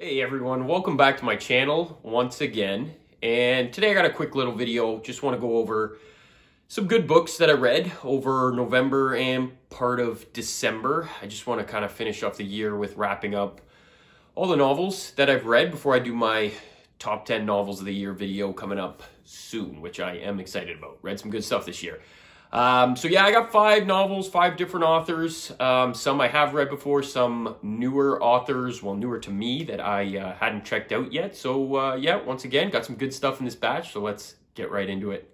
Hey everyone, welcome back to my channel once again, and today I got a quick little video. Just want to go over some good books that I read over November and part of December. I just want to kind of finish off the year with wrapping up all the novels that I've read before I do my top 10 novels of the year video coming up soon, which I am excited about. Read some good stuff this year. So yeah, I got 5 novels, 5 different authors. Some I have read before, some newer authors, well, newer to me that I hadn't checked out yet. So yeah, once again, got some good stuff in this batch. So let's get right into it.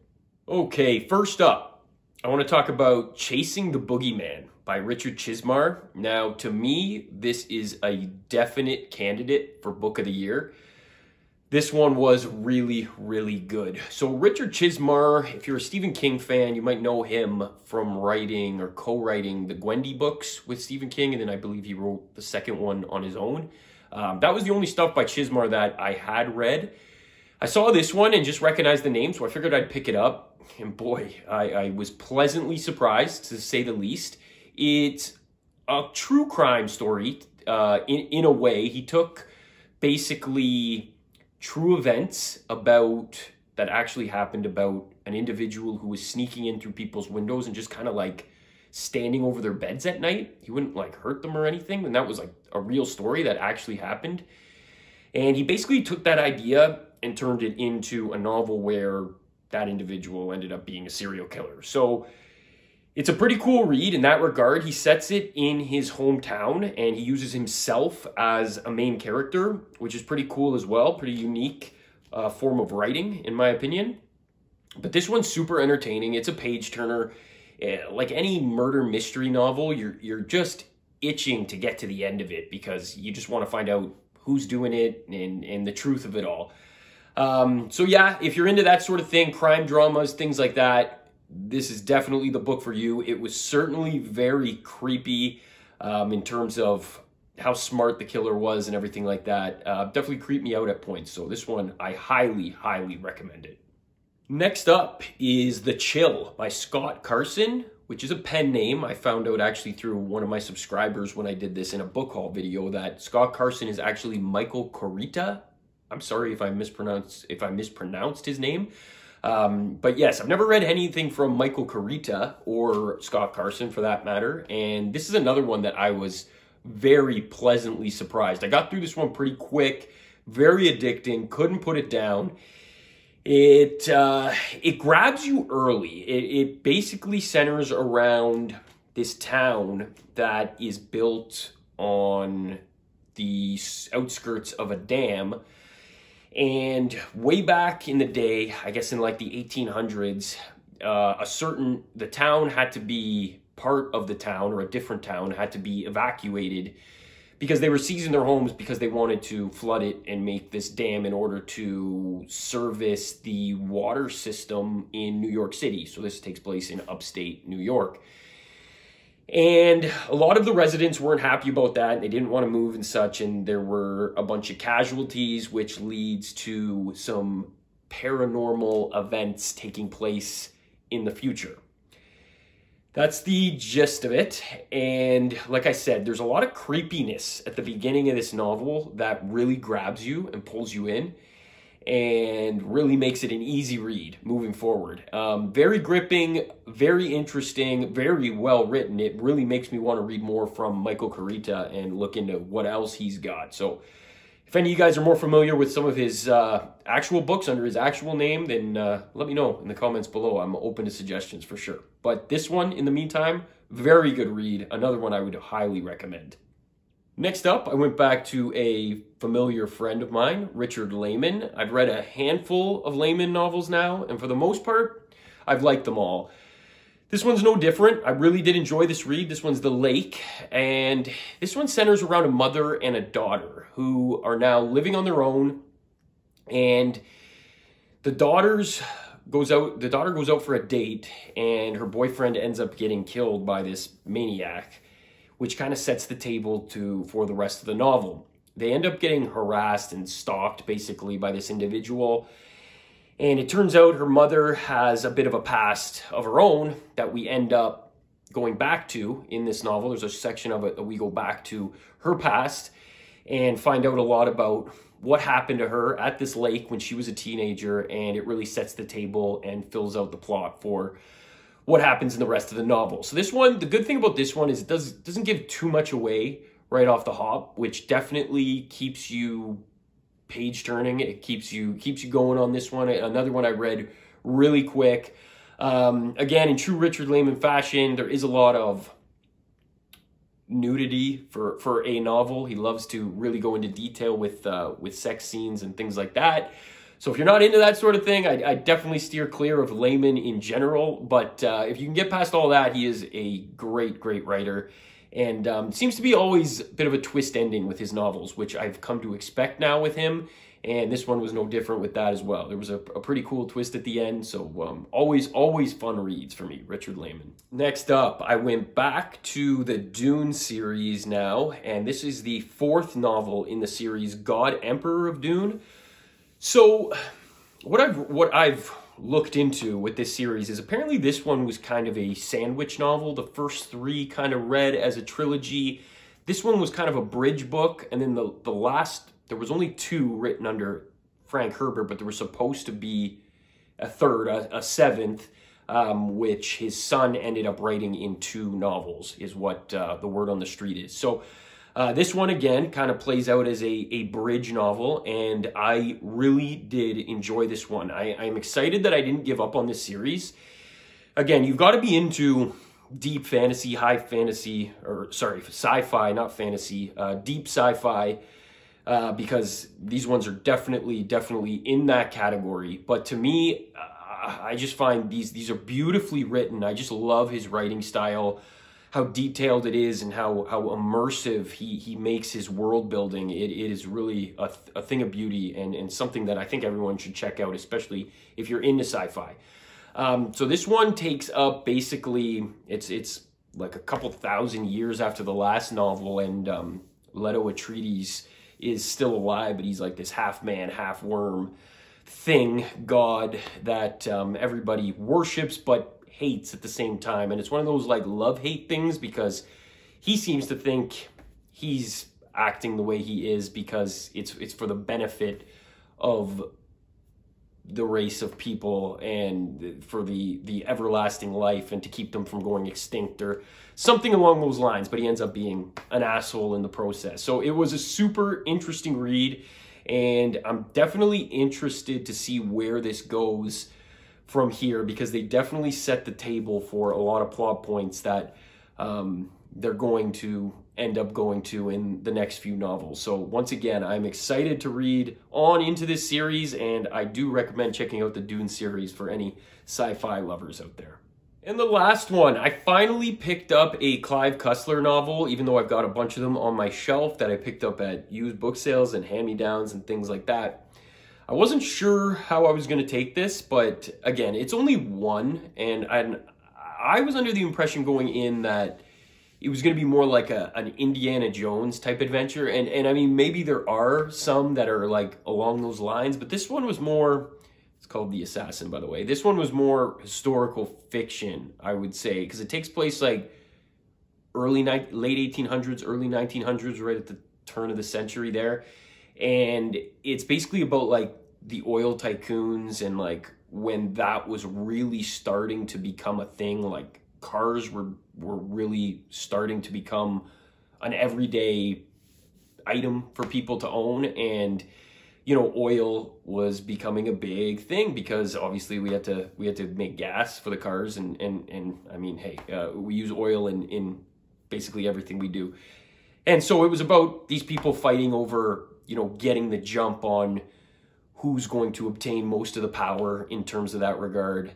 Okay, first up, I want to talk about Chasing the Boogeyman by Richard Chizmar. Now, to me, this is a definite candidate for Book of the Year. This one was really, really good. So Richard Chizmar, if you're a Stephen King fan, you might know him from writing or co-writing the Gwendy books with Stephen King, and then I believe he wrote the second one on his own. That was the only stuff by Chizmar that I had read. I saw this one and just recognized the name, so I figured I'd pick it up. And boy, I was pleasantly surprised, to say the least. It's a true crime story in a way. He took basically true events about that actually happened about an individual who was sneaking in through people's windows and just kind of like standing over their beds at night. He wouldn't like hurt them or anything. And that was like a real story that actually happened. And he basically took that idea and turned it into a novel where that individual ended up being a serial killer. So it's a pretty cool read in that regard. He sets it in his hometown and he uses himself as a main character, which is pretty cool as well. Pretty unique form of writing, in my opinion. But this one's super entertaining. It's a page turner. Like any murder mystery novel, you're just itching to get to the end of it because you just want to find out who's doing it and the truth of it all. So yeah, if you're into that sort of thing, crime dramas, things like that, this is definitely the book for you. It was certainly very creepy in terms of how smart the killer was and everything like that. Definitely creeped me out at points. So this one, I highly, highly recommend it. Next up is The Chill by Scott Carson, which is a pen name. I found out actually through one of my subscribers when I did this in a book haul video that Scott Carson is actually Michael Koryta. I'm sorry if I mispronounced his name. But yes, I've never read anything from Michael Koryta or Scott Carson for that matter. And this is another one that I was very pleasantly surprised. I got through this one pretty quick, very addicting, couldn't put it down. It grabs you early. It basically centers around this town that is built on the outskirts of a dam. And way back in the day, I guess in like the 1800s, the town had to be, part of the town or a different town had to be evacuated because they were seizing their homes because they wanted to flood it and make this dam in order to service the water system in New York City. So this takes place in upstate New York. And a lot of the residents weren't happy about that. They didn't want to move and such. And there were a bunch of casualties, which leads to some paranormal events taking place in the future. That's the gist of it. And like I said, there's a lot of creepiness at the beginning of this novel that really grabs you and pulls you in and really makes it an easy read moving forward. Very gripping, very interesting, very well written. It really makes me want to read more from Michael Koryta and look into what else he's got. So if any of you guys are more familiar with some of his actual books under his actual name, then let me know in the comments below. I'm open to suggestions for sure. But this one, in the meantime, very good read. Another one I would highly recommend. Next up, I went back to a familiar friend of mine, Richard Laymon. I've read a handful of Laymon novels now, and for the most part, I've liked them all. This one's no different. I really did enjoy this read. This one's The Lake, and this one centers around a mother and a daughter who are now living on their own, and the daughter goes out for a date, and her boyfriend ends up getting killed by this maniac, which kind of sets the table for the rest of the novel. They end up getting harassed and stalked, basically, by this individual. And it turns out her mother has a bit of a past of her own that we end up going back to in this novel. There's a section of it that we go back to her past. and find out a lot about what happened to her at this lake when she was a teenager, and it really sets the table and fills out the plot for what happens in the rest of the novel. So this one, the good thing about this one is it doesn't give too much away right off the hop, which definitely keeps you page turning. It keeps you going on this one. Another one I read really quick. Again, in true Richard Laymon fashion, there is a lot of nudity for a novel. He loves to really go into detail with sex scenes and things like that. So if you're not into that sort of thing, I definitely steer clear of Laymon in general. But if you can get past all that, he is a great, great writer. And seems to be always a bit of a twist ending with his novels, which I've come to expect now with him. And this one was no different with that as well. There was a pretty cool twist at the end. So always fun reads for me, Richard Laymon. Next up, I went back to the Dune series now, and this is the fourth novel in the series, God Emperor of Dune. So what I've looked into with this series is apparently this one was kind of a sandwich novel. The first three kind of read as a trilogy. This one was kind of a bridge book, and then the last, there was only two written under Frank Herbert, but there was supposed to be a third, a seventh, which his son ended up writing in two novels, is what the word on the street is. So this one, again, kind of plays out as a bridge novel, and I really did enjoy this one. I'm excited that I didn't give up on this series. Again, you've got to be into deep fantasy, high fantasy, or sorry, sci-fi, not fantasy, deep sci-fi, because these ones are definitely in that category. But to me, I just find these are beautifully written. I just love his writing style, how detailed it is, and how immersive he makes his world building. It is really a thing of beauty, and something that I think everyone should check out, especially if you're into sci-fi. So this one takes up basically, it's like a couple thousand years after the last novel, and Leto Atreides is still alive, but he's like this half-man, half-worm thing, god, that everybody worships but hates at the same time. And it's one of those like love-hate things, because he seems to think he's acting the way he is because it's for the benefit of the race of people and for the everlasting life and to keep them from going extinct or something along those lines, but he ends up being an asshole in the process. So it was a super interesting read, and I'm definitely interested to see where this goes from here, because they definitely set the table for a lot of plot points that they're going to end up going to in the next few novels. So once again, I'm excited to read on into this series, and I do recommend checking out the Dune series for any sci-fi lovers out there. And the last one, I finally picked up a Clive Cussler novel, even though I've got a bunch of them on my shelf that I picked up at used book sales and hand-me-downs and things like that. I wasn't sure how I was going to take this, but again, it's only one, and I was under the impression going in that it was going to be more like an Indiana Jones type adventure. And I mean, maybe there are some that are like along those lines, but this one was more, it's called The Assassin, by the way. This one was more historical fiction, I would say, because it takes place like late 1800s, early 1900s, right at the turn of the century there. And it's basically about like the oil tycoons and like when that was really starting to become a thing, like cars were really starting to become an everyday item for people to own. And, you know, oil was becoming a big thing because obviously we had to make gas for the cars. And I mean, hey, we use oil in basically everything we do. And so it was about these people fighting over, you know, getting the jump on who's going to obtain most of the power in terms of that regard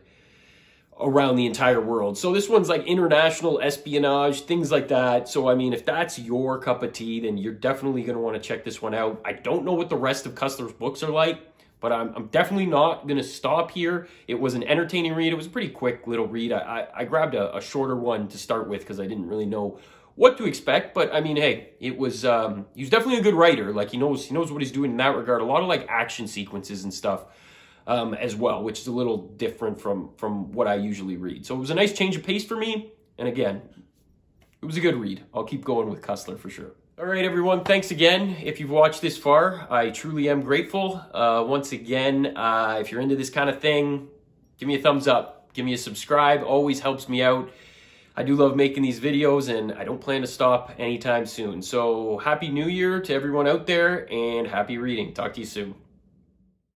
around the entire world. So this one's like international espionage, things like that. So I mean, if that's your cup of tea, then you're definitely going to want to check this one out. I don't know what the rest of Cussler's books are like, but I'm definitely not going to stop here. It was an entertaining read. It was a pretty quick little read. I grabbed a shorter one to start with because I didn't really know what to expect. But I mean, hey, it was he was definitely a good writer. Like he knows what he's doing in that regard. A lot of like action sequences and stuff as well, which is a little different from what I usually read. So it was a nice change of pace for me. And again, it was a good read. I'll keep going with Cussler for sure. All right, everyone, thanks again. If you've watched this far, I truly am grateful. Once again, if you're into this kind of thing, give me a thumbs up, give me a subscribe, always helps me out. I do love making these videos and I don't plan to stop anytime soon. So happy New Year to everyone out there and happy reading. Talk to you soon.